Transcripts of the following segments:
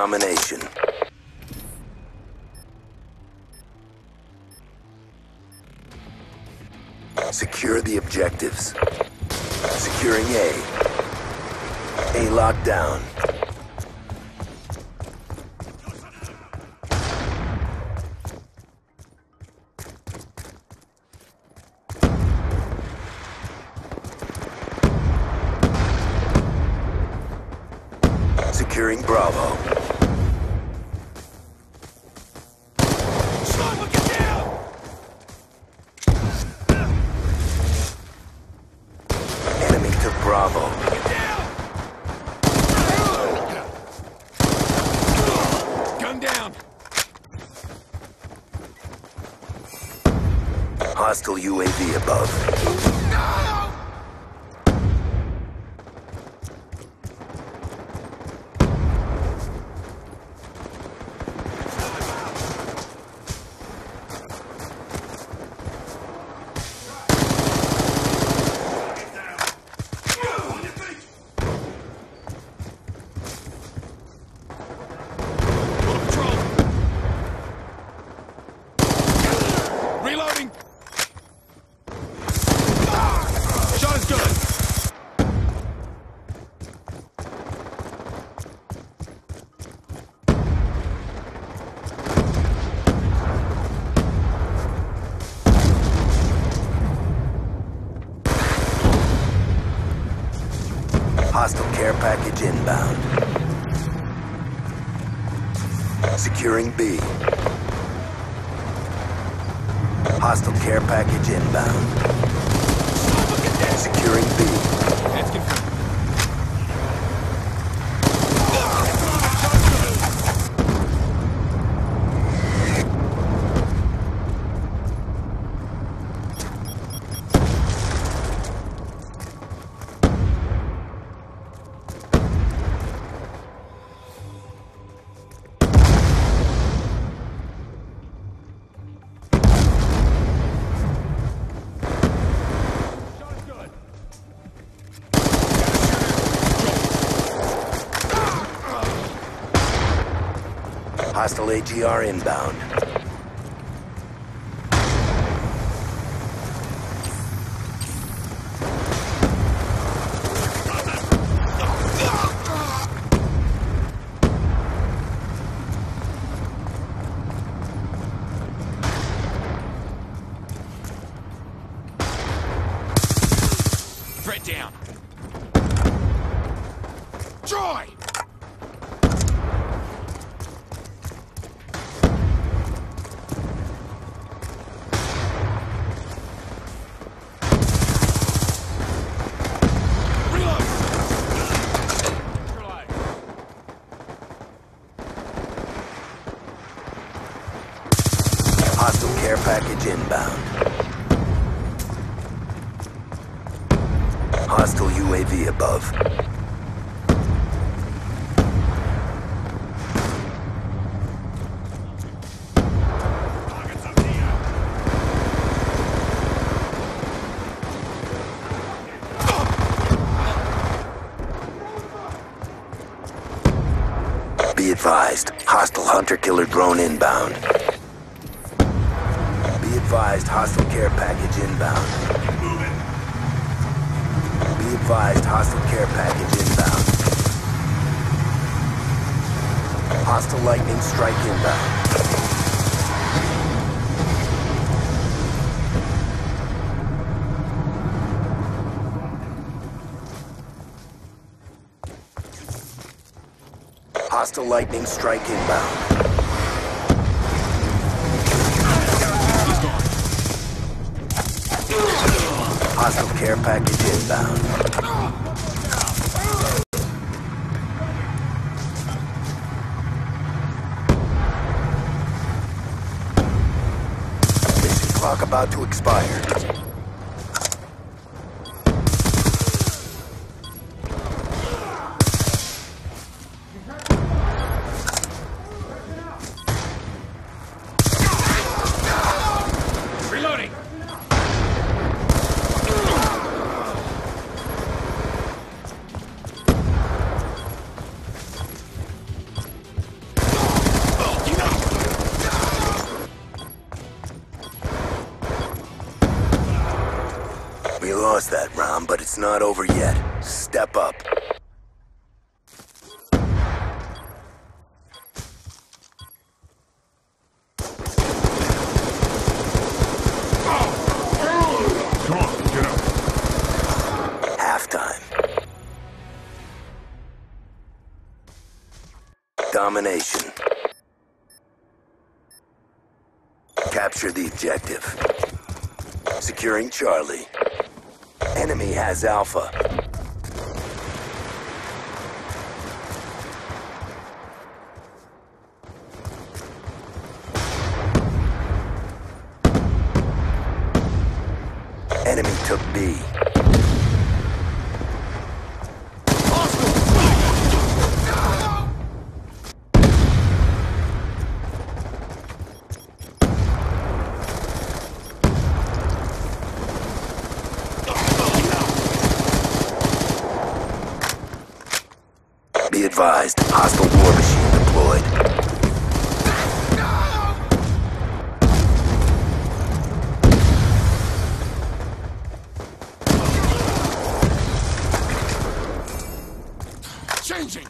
domination. Secure the objectives. Securing A. A lockdown. Securing Bravo. Sean, look it down! Enemy to Bravo. Look it down! Gun down! Hostile UAV above. Hostile care package inbound. Securing B. Hostile care package inbound. Securing B. Bastille AGR inbound. Threat down. Joy! Hostile care package inbound. Hostile UAV above. Be advised, hostile hunter-killer drone inbound. Be advised, hostile care package inbound. Be advised, hostile care package inbound. Hostile lightning strike inbound. Hostile lightning strike inbound. Hostile care package inbound. Mission clock about to expire. lost that round, but it's not over yet. Step up. Domination. Capture the objective. Securing Charlie. Enemy has Alpha. Enemy took B. Advised, hostile war machine deployed. Changing.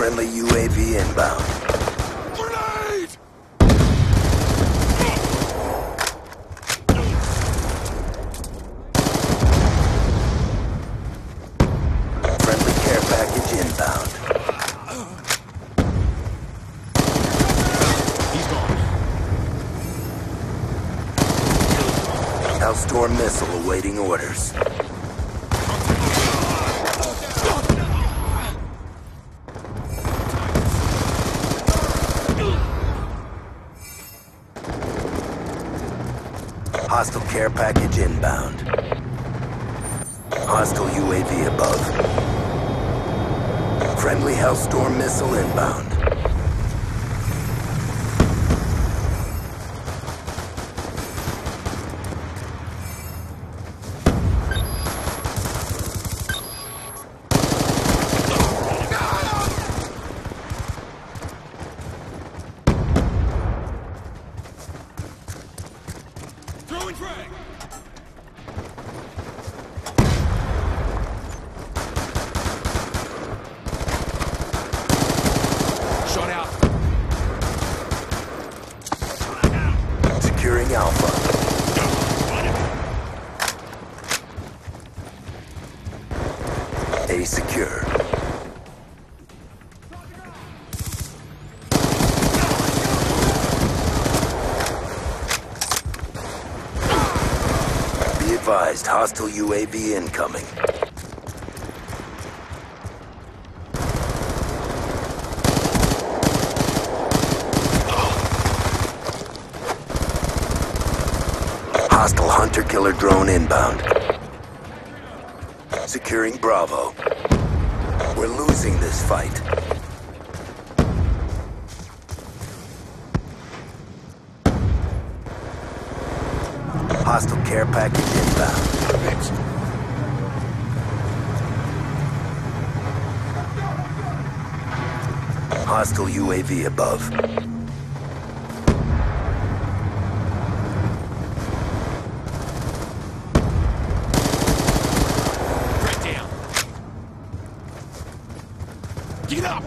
Friendly UAV inbound. Grenade! Friendly care package inbound. He's gone. Hellstorm missile awaiting orders. Hostile care package inbound. Hostile UAV above. Friendly Hellstorm missile inbound. Alpha. A secure. Be advised, hostile UAV incoming. Hostile hunter-killer drone inbound. Securing Bravo. We're losing this fight. Hostile care package inbound. Hostile UAV above. Get up!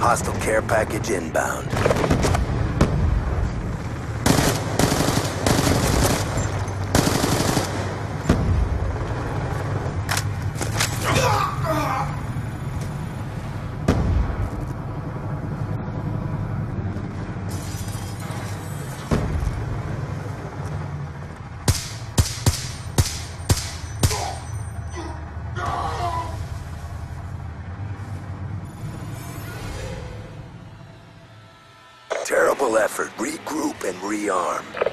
Hostile care package inbound. Terrible effort. Regroup and rearm.